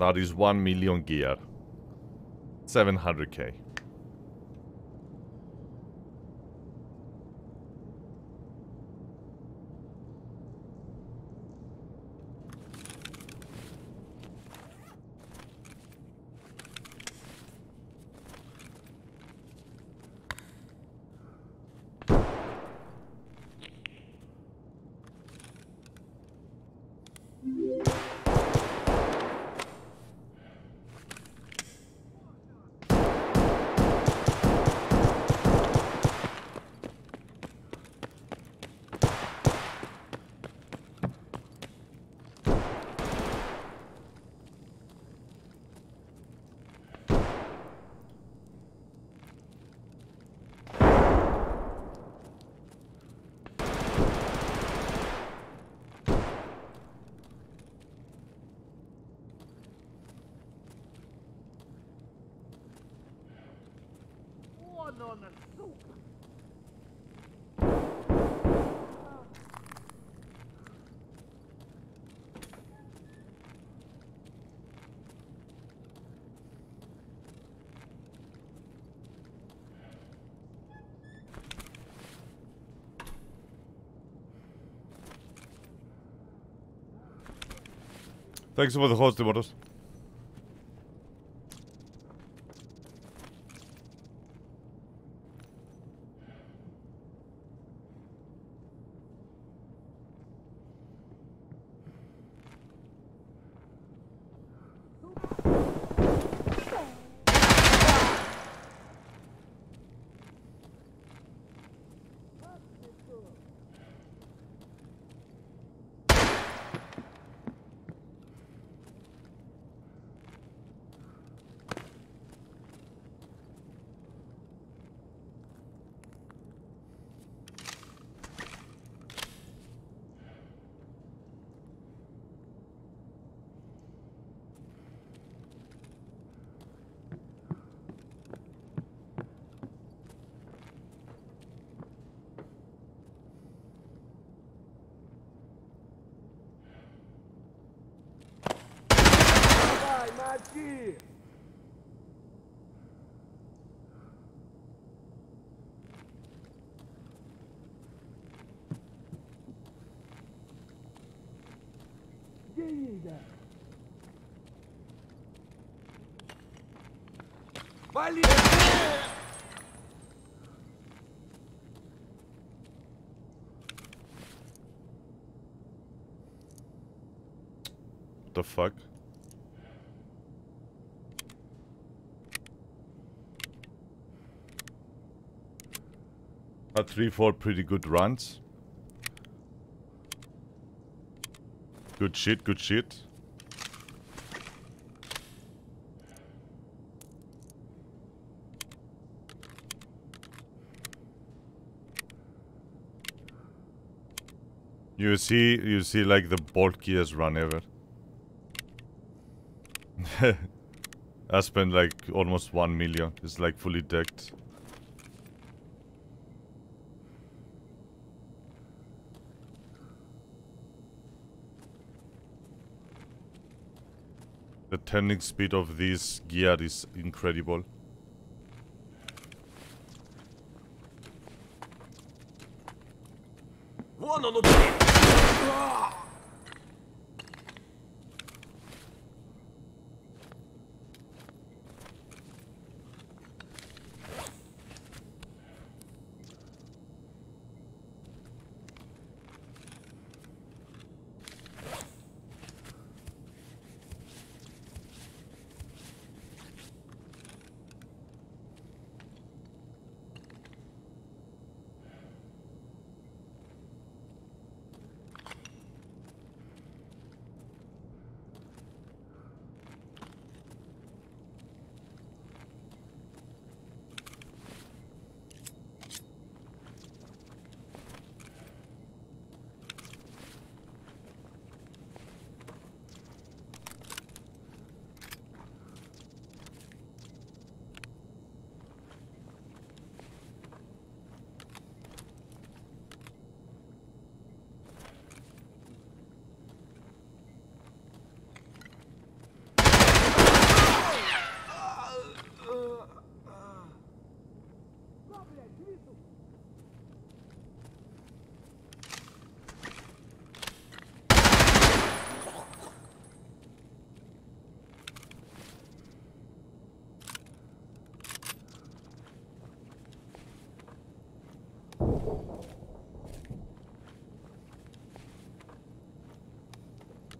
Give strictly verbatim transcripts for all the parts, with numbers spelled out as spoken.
That is one million gear. seven hundred K. Thanks for the host, Dimotos. Вали! The fuck? A three, four pretty good runs. Good shit, good shit. You see, you see like the bulkiest run ever. I spent like almost one million. It's like fully decked. The turning speed of this gear is incredible.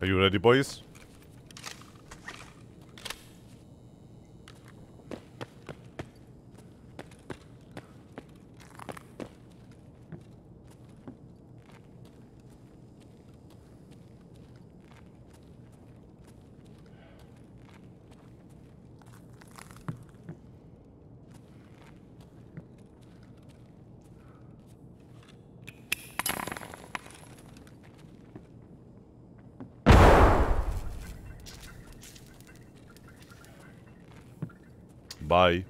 Are you ready, boys? Bye.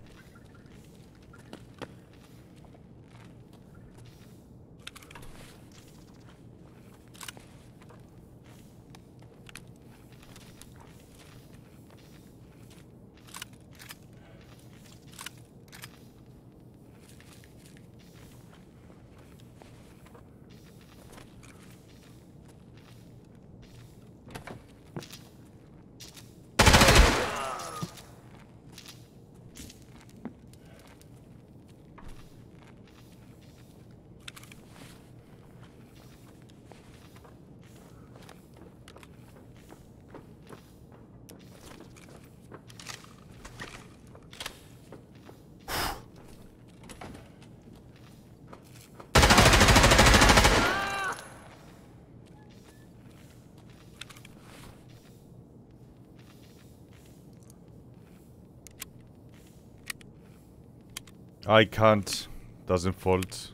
I can't. Doesn't fault.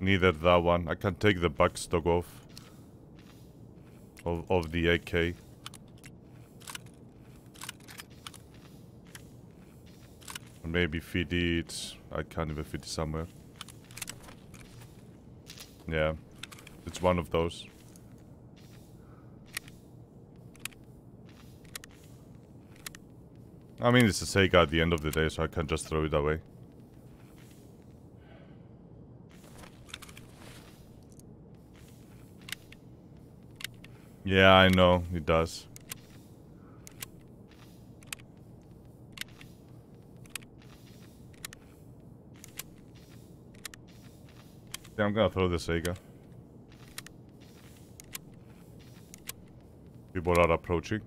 Neither that one. I can take the backstock off. Of, of the A K. Maybe feed it. I can't even feed it somewhere. Yeah. It's one of those. I mean, it's a Sega at the end of the day, so I can just throw it away. Yeah, I know, it does. Yeah, I'm gonna throw the Sega. People are approaching.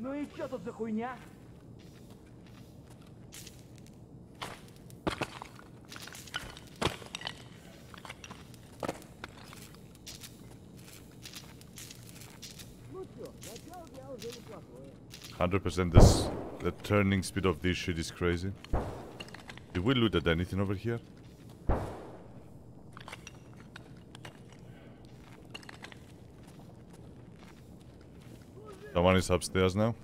Ну и чё тут за хуйня? Ну чё, начало я уже неплохое. one hundred percent this, the turning speed of this shit is crazy. Did we loot at anything over here? Someone is upstairs now.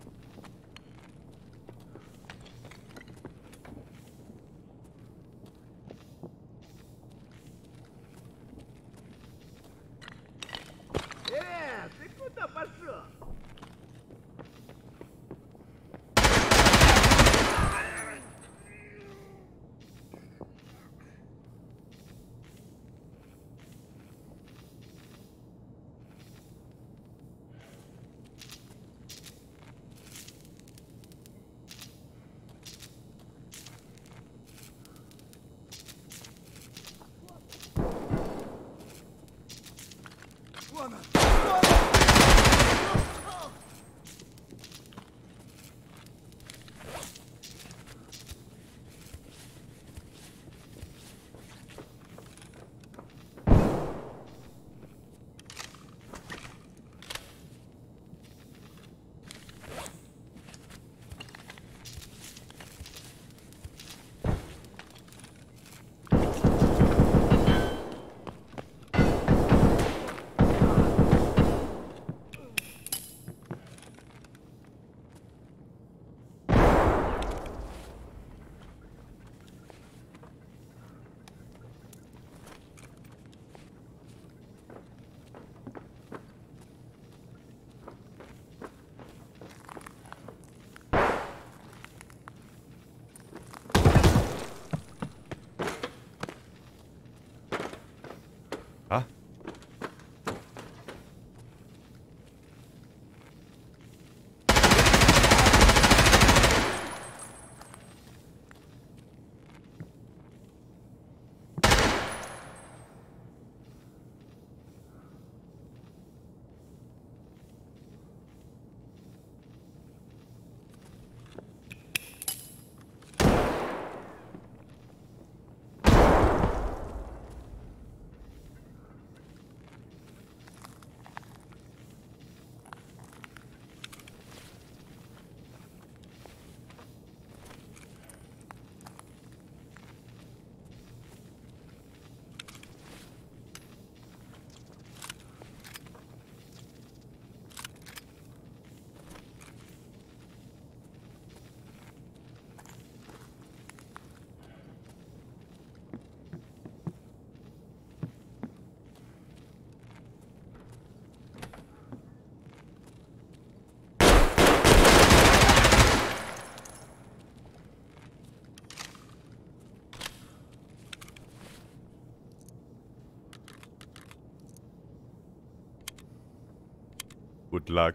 Good luck.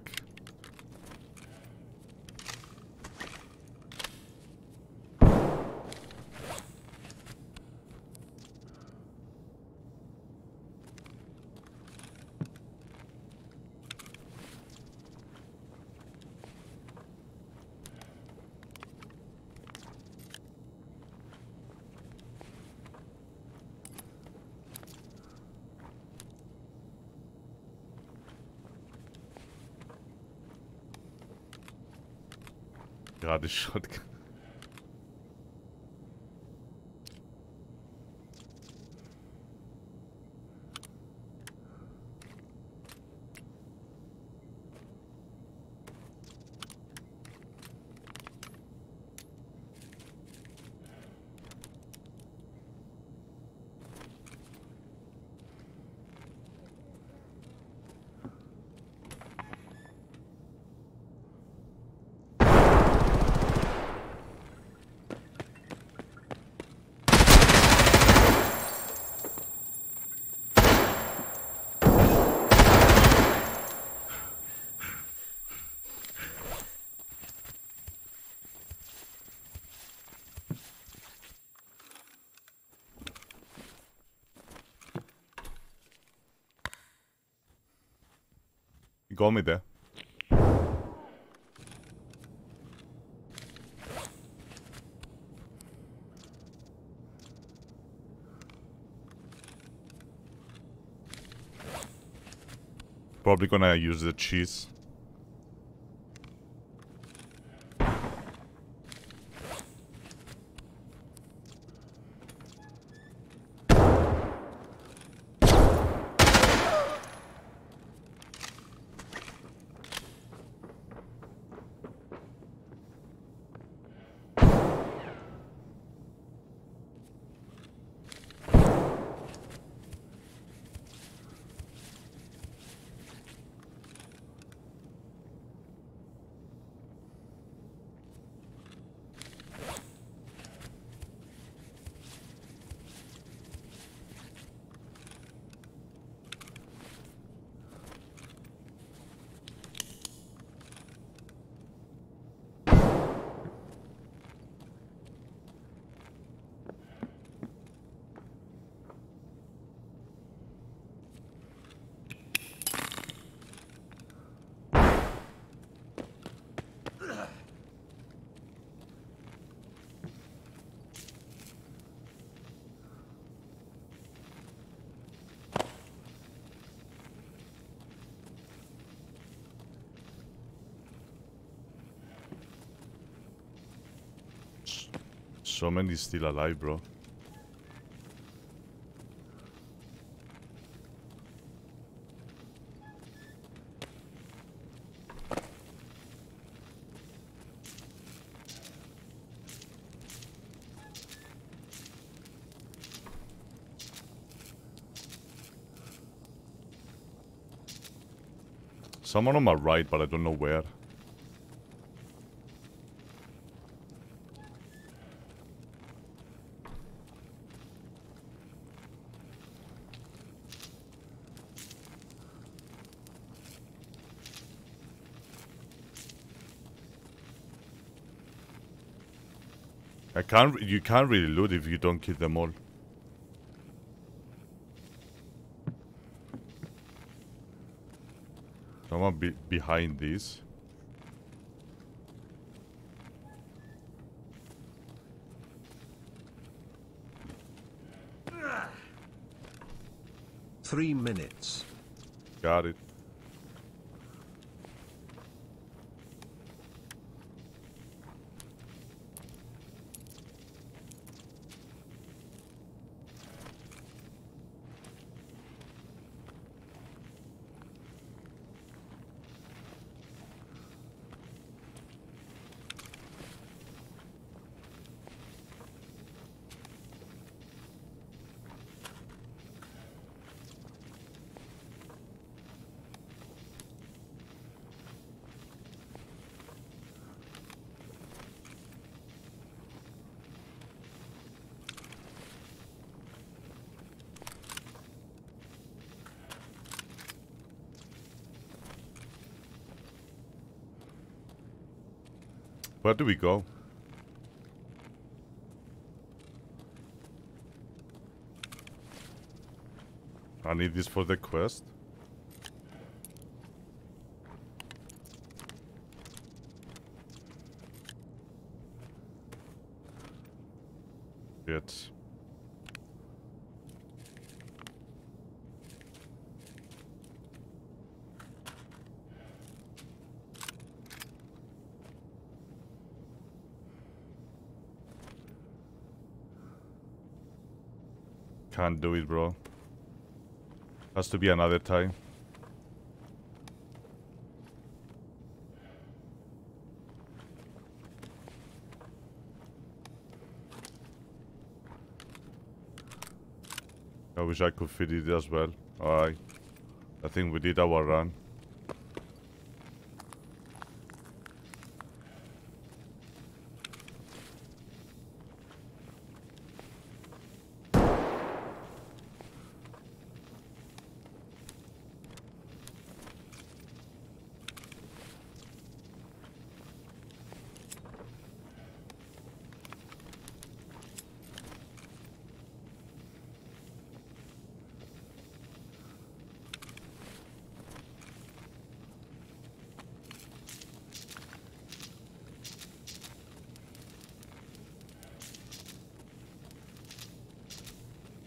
Gerade Shotgun. Go me there. Probably gonna use the cheese. So many still alive, bro. Someone on my right, but I don't know where. I can't, you can't really loot if you don't kill them all. Someone be behind this. Three minutes. Got it. Where do we go? I need this for the quest. Shit. Can't do it, bro. Has to be another time. I wish I could fit it as well. Alright. I think we did our run.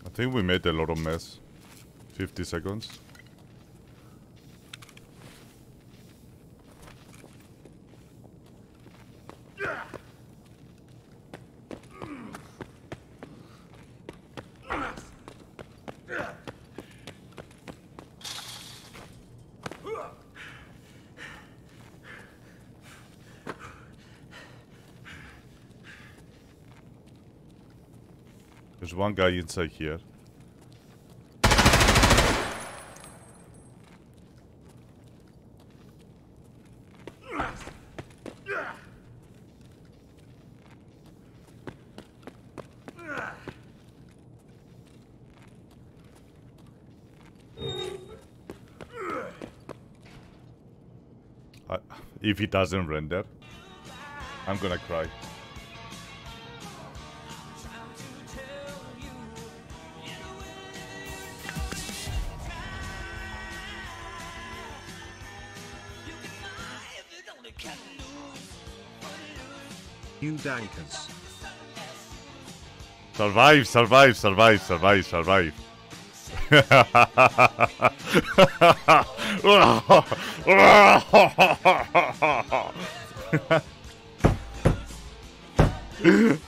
I think we made a lot of mess. fifty seconds. There's one guy inside here. I, if he doesn't render, I'm gonna cry. You dankers. Survive, survive, survive, survive, survive.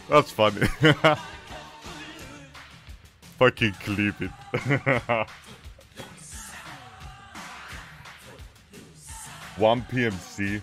That's funny. Fucking clip it. one P M C.